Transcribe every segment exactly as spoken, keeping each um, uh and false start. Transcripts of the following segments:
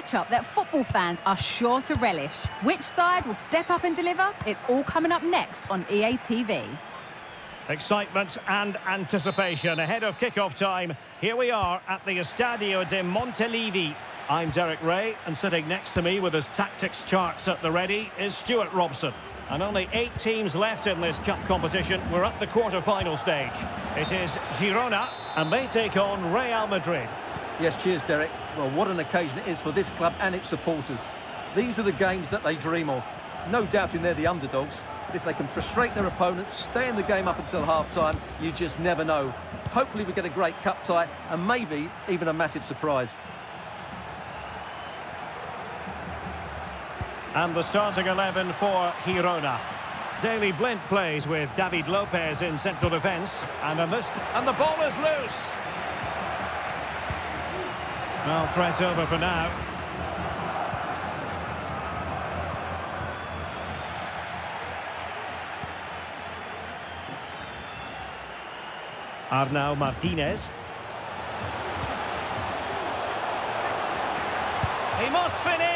matchup that football fans are sure to relish. Which side will step up and deliver? It's all coming up next on E A T V. Excitement and anticipation ahead of kickoff time. Here we are at the Estadio de Montelivi. I'm Derek Ray, and sitting next to me with his tactics charts at the ready is Stuart Robson. And only eight teams left in this cup competition. We're at the quarter-final stage. It is Girona, and they take on Real Madrid. Yes, cheers, Derek. Well, what an occasion it is for this club and its supporters. These are the games that they dream of. No doubting they're the underdogs. But if they can frustrate their opponents, stay in the game up until half-time, you just never know. Hopefully we get a great cup tie and maybe even a massive surprise. And the starting eleven for Girona. Daly Blind plays with David Lopez in central defence. And a missed, and the ball is loose. Well, threat over for now. Arnau Martinez. He must finish!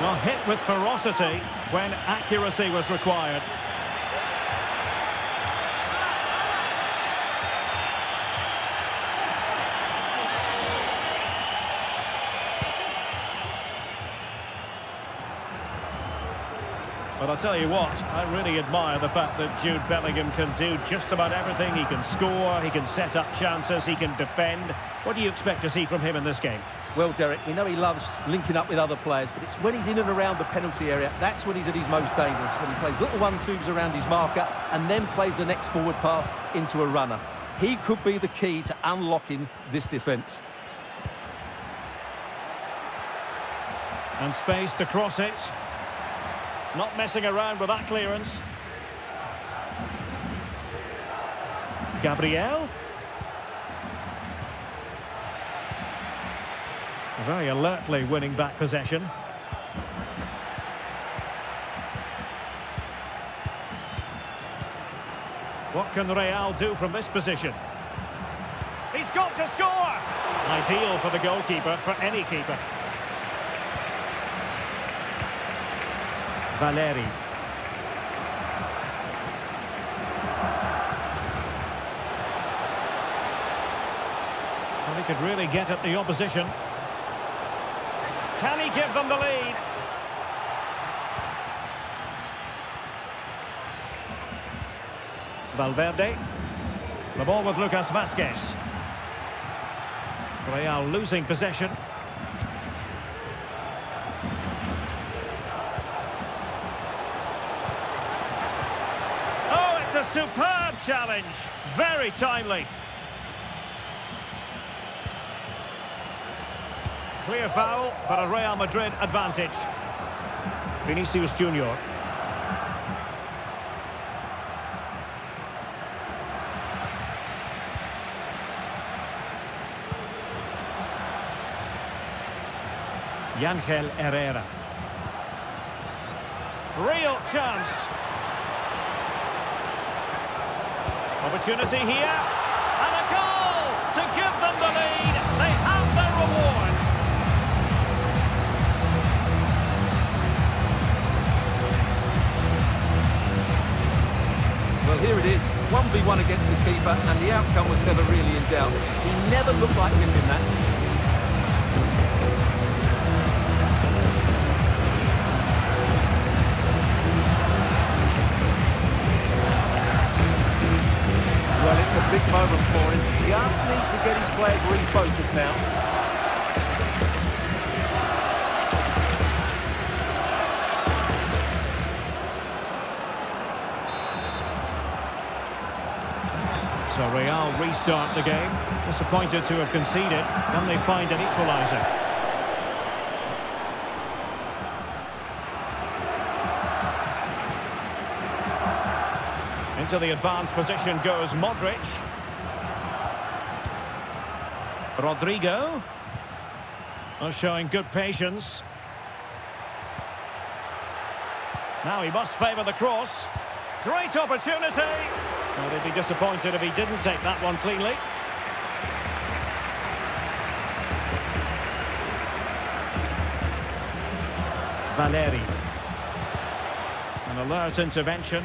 Well, hit with ferocity when accuracy was required. But I'll tell you what, I really admire the fact that Jude Bellingham can do just about everything. He can score, he can set up chances, he can defend. What do you expect to see from him in this game? Well, Derek, we know he loves linking up with other players, but it's when he's in and around the penalty area, that's when he's at his most dangerous, when he plays little one-twos around his marker and then plays the next forward pass into a runner. He could be the key to unlocking this defence. And space to cross it. Not messing around with that clearance. Gabriel. Very alertly winning back possession. What can Real do from this position? He's got to score! Ideal for the goalkeeper, for any keeper. Valeri. Well, he could really get at the opposition. Can he give them the lead? Valverde. The ball with Lucas Vazquez. Real losing possession. A superb challenge, very timely. Clear foul, but a Real Madrid advantage. Vinicius Junior. Yangel Herrera. Real chance. Opportunity here, and a goal to give them the lead. They have their reward. Well, here it is, one v one against the keeper, and the outcome was never really in doubt. He never looked like missing that. Big moment for him. He just needs to get his players refocused now. So Real restart the game. Disappointed to have conceded. Can they find an equaliser? To the advanced position goes Modric. Rodrigo. Well, showing good patience. Now he must favour the cross. Great opportunity. Well, he'd be disappointed if he didn't take that one cleanly. Valeri. An alert intervention.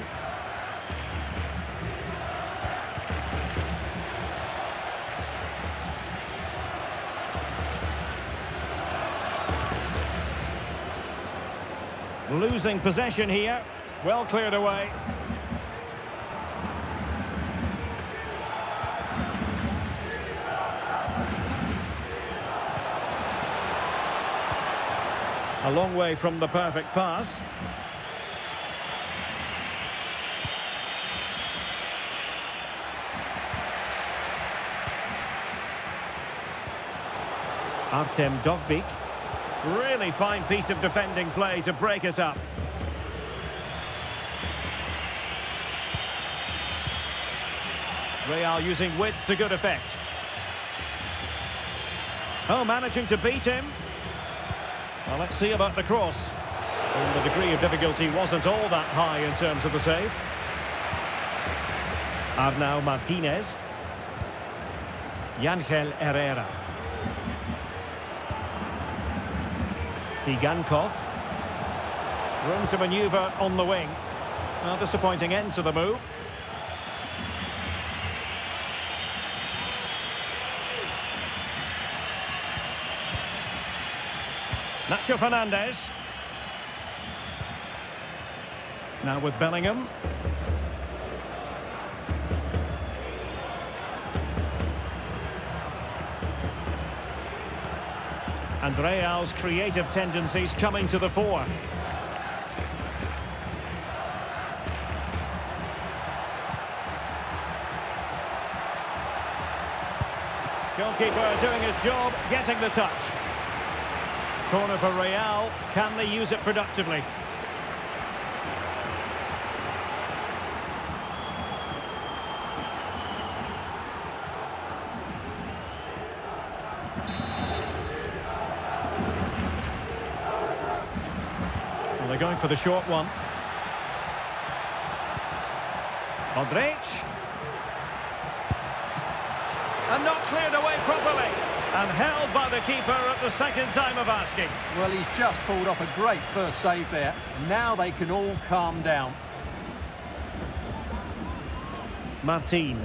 Losing possession here. Well cleared away. A long way from the perfect pass. Artem Dovbyk. Really fine piece of defending play to break us up. Real using width to good effect. Oh, managing to beat him. Well, let's see about the cross. And the degree of difficulty wasn't all that high in terms of the save. Arnau Martinez. Yangel Herrera. Tsigankov. Room to manoeuvre on the wing. A disappointing end to the move. Nacho Fernandez. Now with Bellingham. And Real's creative tendencies coming to the fore. Goalkeeper doing his job, getting the touch. Corner for Real. Can they use it productively? They're going for the short one. Modric. And not cleared away properly. And held by the keeper at the second time of asking. Well, he's just pulled off a great first save there. Now they can all calm down. Martin.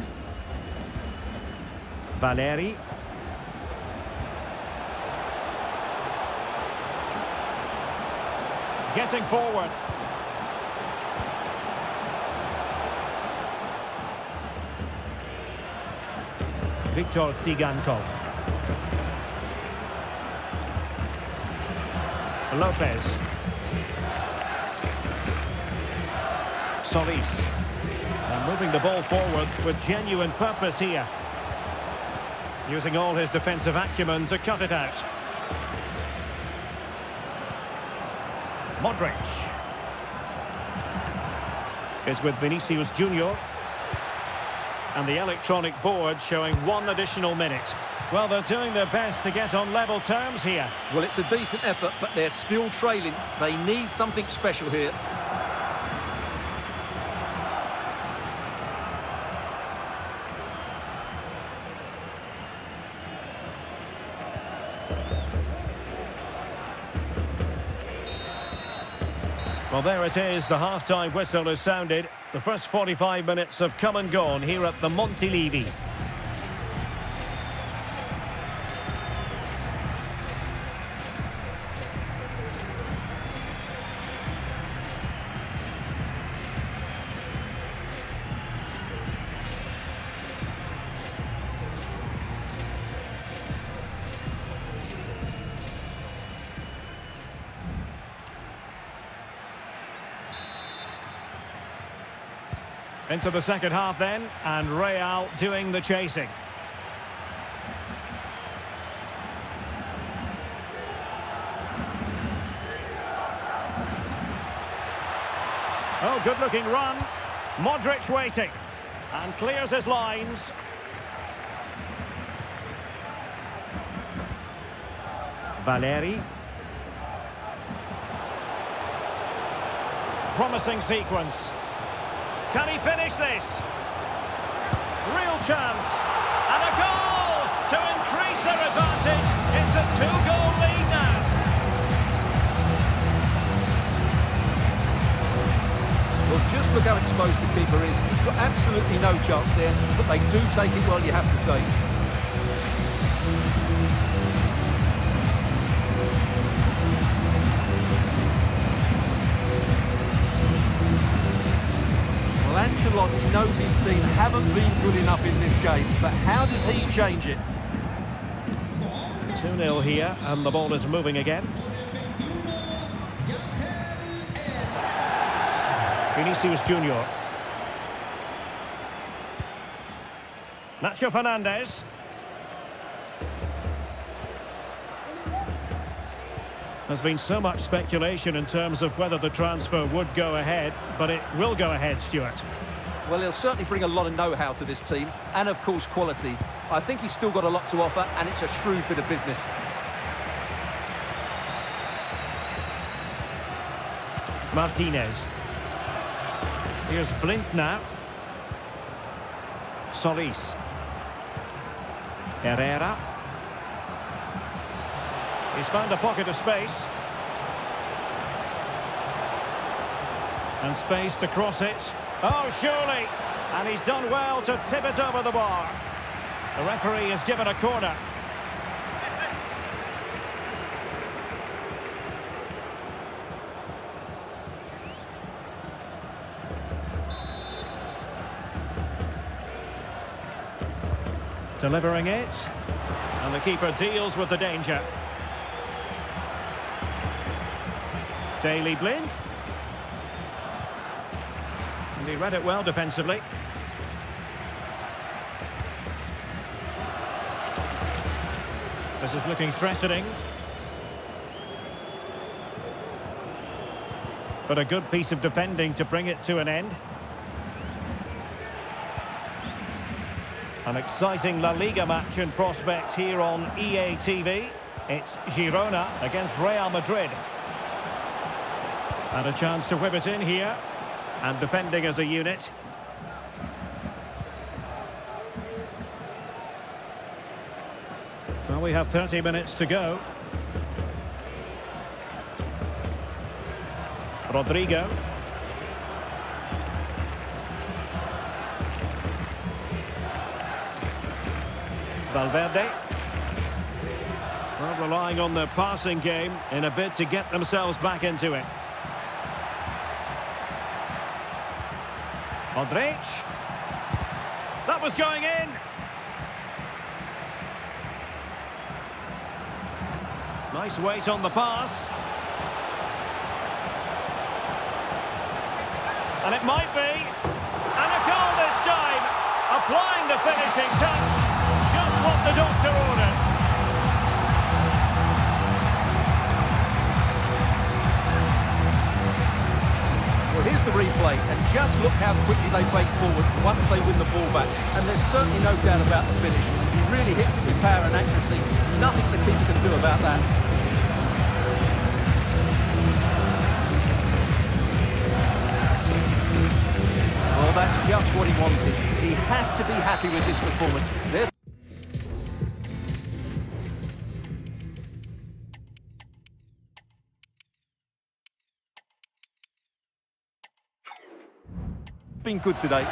Valeri. Getting forward. Viktor Tsigankov. Lopez. Solis. And moving the ball forward with genuine purpose here. Using all his defensive acumen to cut it out. Modric is with Vinicius Junior, and the electronic board showing one additional minute. Well, they're doing their best to get on level terms here. Well, it's a decent effort, but they're still trailing. They need something special here. Well, there it is, the half-time whistle has sounded. The first forty-five minutes have come and gone here at the Montelivi. Into the second half then, and Real doing the chasing. Oh, good-looking run. Modric waiting, and clears his lines. Valeri. Promising sequence. Can he finish this? Real chance. And a goal to increase their advantage. It's a two-goal lead now. look how exposed the keeper is. He's got absolutely no chance there, but they do take it well, you have to say. Well, Ancelotti knows his team haven't been good enough in this game, but how does he change it? two nil here, and the ball is moving again. Vinicius Junior. Nacho Fernandez. There's been so much speculation in terms of whether the transfer would go ahead, but it will go ahead, Stuart. Well, he'll certainly bring a lot of know-how to this team, and of course quality. I think he's still got a lot to offer, and it's a shrewd bit of business. Martinez. Here's Blind now. Solis. Herrera. He's found a pocket of space. And space to cross it. Oh, surely! And he's done well to tip it over the bar. The referee has given a corner. Delivering it, and the keeper deals with the danger. Daly Blind, and he read it well defensively. This is looking threatening, but a good piece of defending to bring it to an end. An exciting La Liga match in prospect here on E A T V. It's Girona against Real Madrid. And a chance to whip it in here. And defending as a unit. Well, we have thirty minutes to go. Rodrigo. Valverde. Well, relying on their passing game in a bid to get themselves back into it. Modric. That was going in. Nice weight on the pass. And it might be. And a goal this time. Applying the finishing touch. What the doctor ordered. Well, here's the replay, and just look how quickly they break forward once they win the ball back. And there's certainly no doubt about the finish. He really hits it with power and accuracy. Nothing the keeper can do about that. Well, that's just what he wanted. He has to be happy with this performance. There's been good today.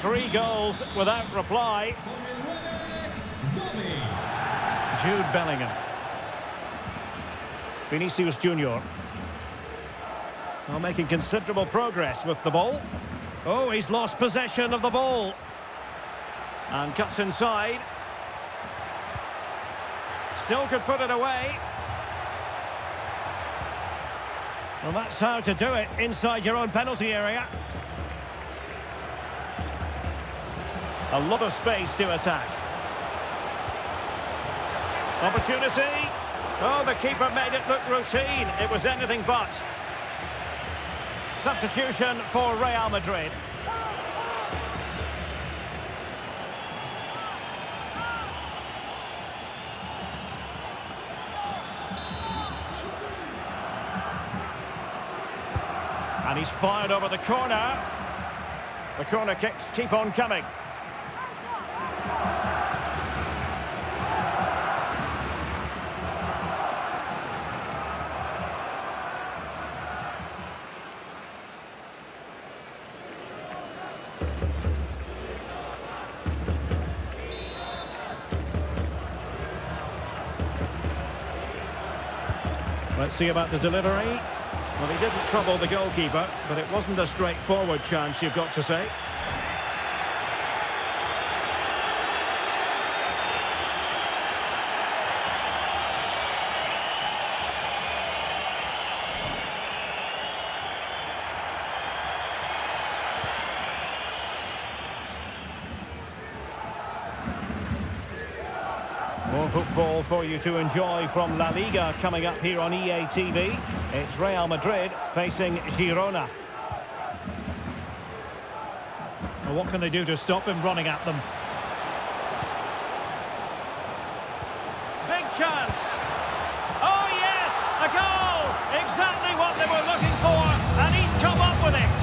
Three goals without reply. Jude Bellingham. Vinicius Junior. Now making considerable progress with the ball. Oh, he's lost possession of the ball. And cuts inside. Still could put it away. Well, that's how to do it inside your own penalty area. A lot of space to attack. Opportunity. Oh, the keeper made it look routine. It was anything but. Substitution for Real Madrid. And he's fired over the corner. The corner kicks keep on coming. Let's see about the delivery. Well, he didn't trouble the goalkeeper, but it wasn't a straightforward chance, you've got to say. More football for you to enjoy from La Liga coming up here on E A T V. It's Real Madrid facing Girona. Well, what can they do to stop him running at them? Big chance. Oh, yes, a goal. Exactly what they were looking for, and he's come up with it.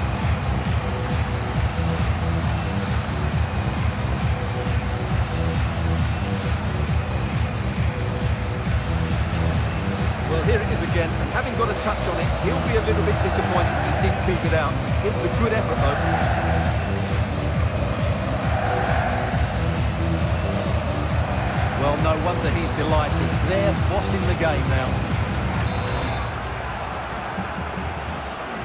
Here it is again, and having got a touch on it, he'll be a little bit disappointed if he didn't keep it out. It's a good effort, though. Well, no wonder he's delighted. They're bossing the game now.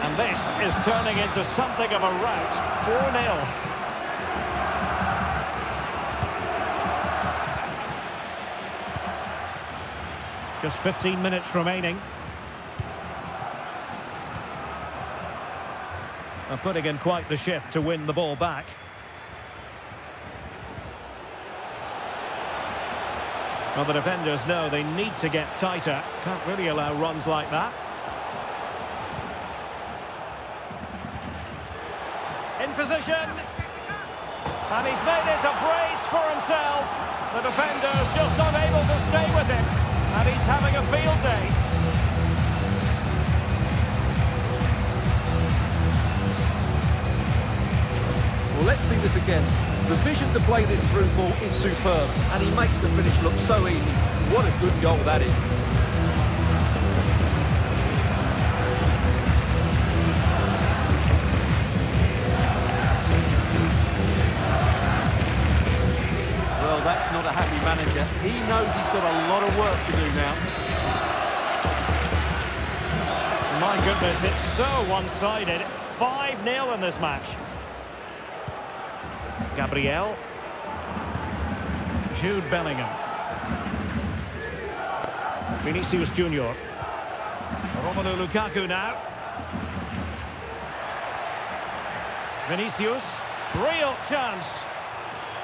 And this is turning into something of a rout. four nil. Just fifteen minutes remaining. They're putting in quite the shift to win the ball back. Well, the defenders know they need to get tighter. Can't really allow runs like that. In position. And he's made it a brace for himself. The defenders just unable to stay with him. And he's having a field day. Well, let's see this again. The vision to play this through ball is superb, and he makes the finish look so easy. What a good goal that is. Not a happy manager. He knows he's got a lot of work to do now. My goodness, it's so one-sided. five nil in this match. Gabriel. Jude Bellingham. Vinicius Junior. Romelu Lukaku now. Vinicius. Real chance.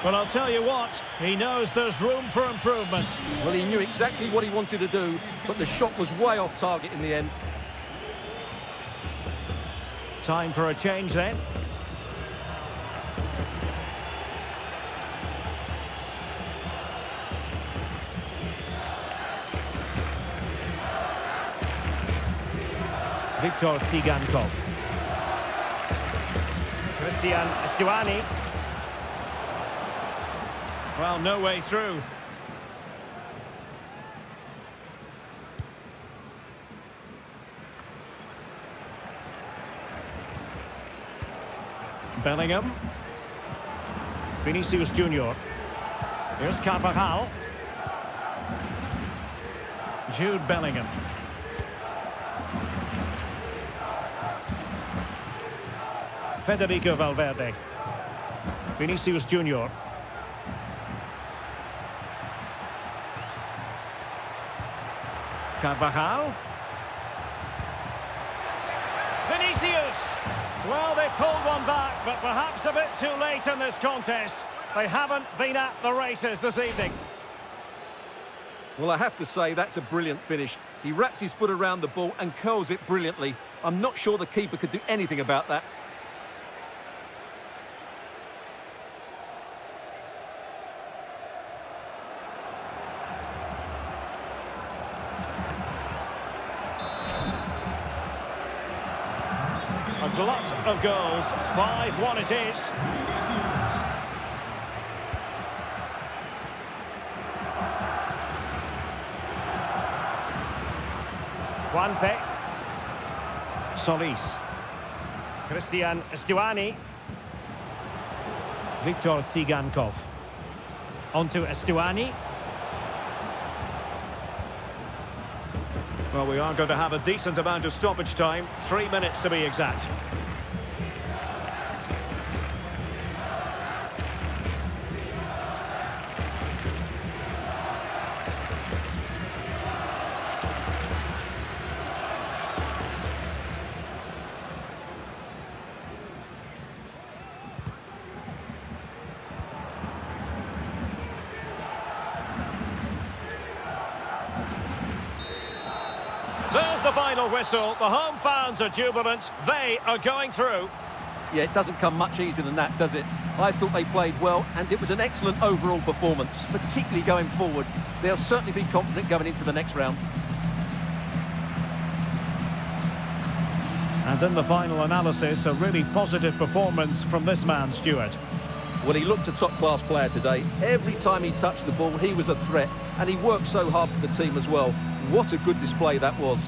Well, I'll tell you what, he knows there's room for improvement. Well, he knew exactly what he wanted to do, but the shot was way off target in the end. Time for a change then. Viktor Tsigankov. Christian Stuani. Well, no way through. Bellingham. Vinicius Junior. Here's Carvajal. Jude Bellingham. Federico Valverde. Vinicius Junior. Carvajal. Vinicius. Well, they pulled one back, but perhaps a bit too late in this contest. They haven't been at the races this evening. Well, I have to say, that's a brilliant finish. He wraps his foot around the ball and curls it brilliantly. I'm not sure the keeper could do anything about that. A lot of goals, five one it is. Juan Pei. Solis. Christian Stuani. Viktor Tsigankov. Onto Stuani. Well, we are going to have a decent amount of stoppage time, three minutes to be exact. Whistle. The home fans are jubilant. They are going through. Yeah, it doesn't come much easier than that, does it? I thought they played well, and it was an excellent overall performance, particularly going forward. They'll certainly be confident going into the next round. And in the final analysis, a really positive performance from this man, Stuart. Well, he looked a top-class player today. Every time he touched the ball, he was a threat, and he worked so hard for the team as well. What a good display that was.